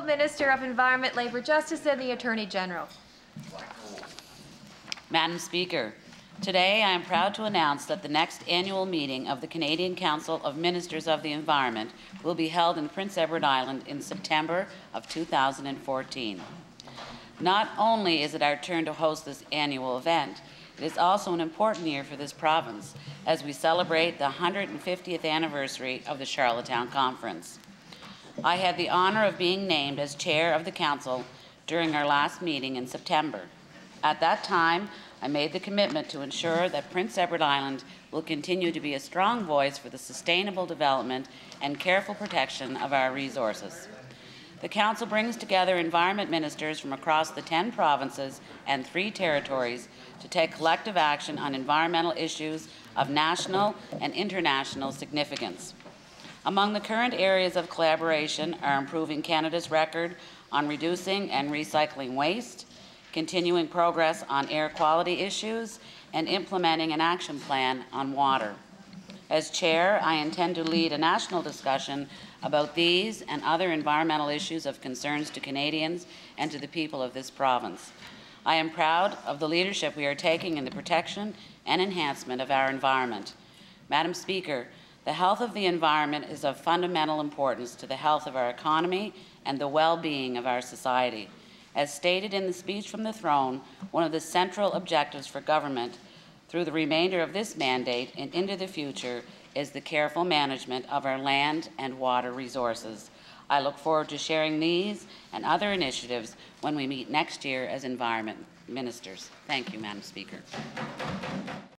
Honourable Minister of Environment, Labour, Justice and the Attorney General. Madam Speaker, today I am proud to announce that the next annual meeting of the Canadian Council of Ministers of the Environment will be held in Prince Edward Island in September of 2014. Not only is it our turn to host this annual event, it is also an important year for this province as we celebrate the 150th anniversary of the Charlottetown Conference. I had the honor of being named as chair of the council during our last meeting in September. At that time, I made the commitment to ensure that Prince Edward Island will continue to be a strong voice for the sustainable development and careful protection of our resources. The Council brings together environment ministers from across the 10 provinces and 3 territories to take collective action on environmental issues of national and international significance. Among the current areas of collaboration are improving Canada's record on reducing and recycling waste, continuing progress on air quality issues, and implementing an action plan on water. As chair, I intend to lead a national discussion about these and other environmental issues of concerns to Canadians and to the people of this province. I am proud of the leadership we are taking in the protection and enhancement of our environment. Madam Speaker, the health of the environment is of fundamental importance to the health of our economy and the well-being of our society. As stated in the speech from the throne, one of the central objectives for government through the remainder of this mandate and into the future is the careful management of our land and water resources. I look forward to sharing these and other initiatives when we meet next year as environment ministers. Thank you, Madam Speaker.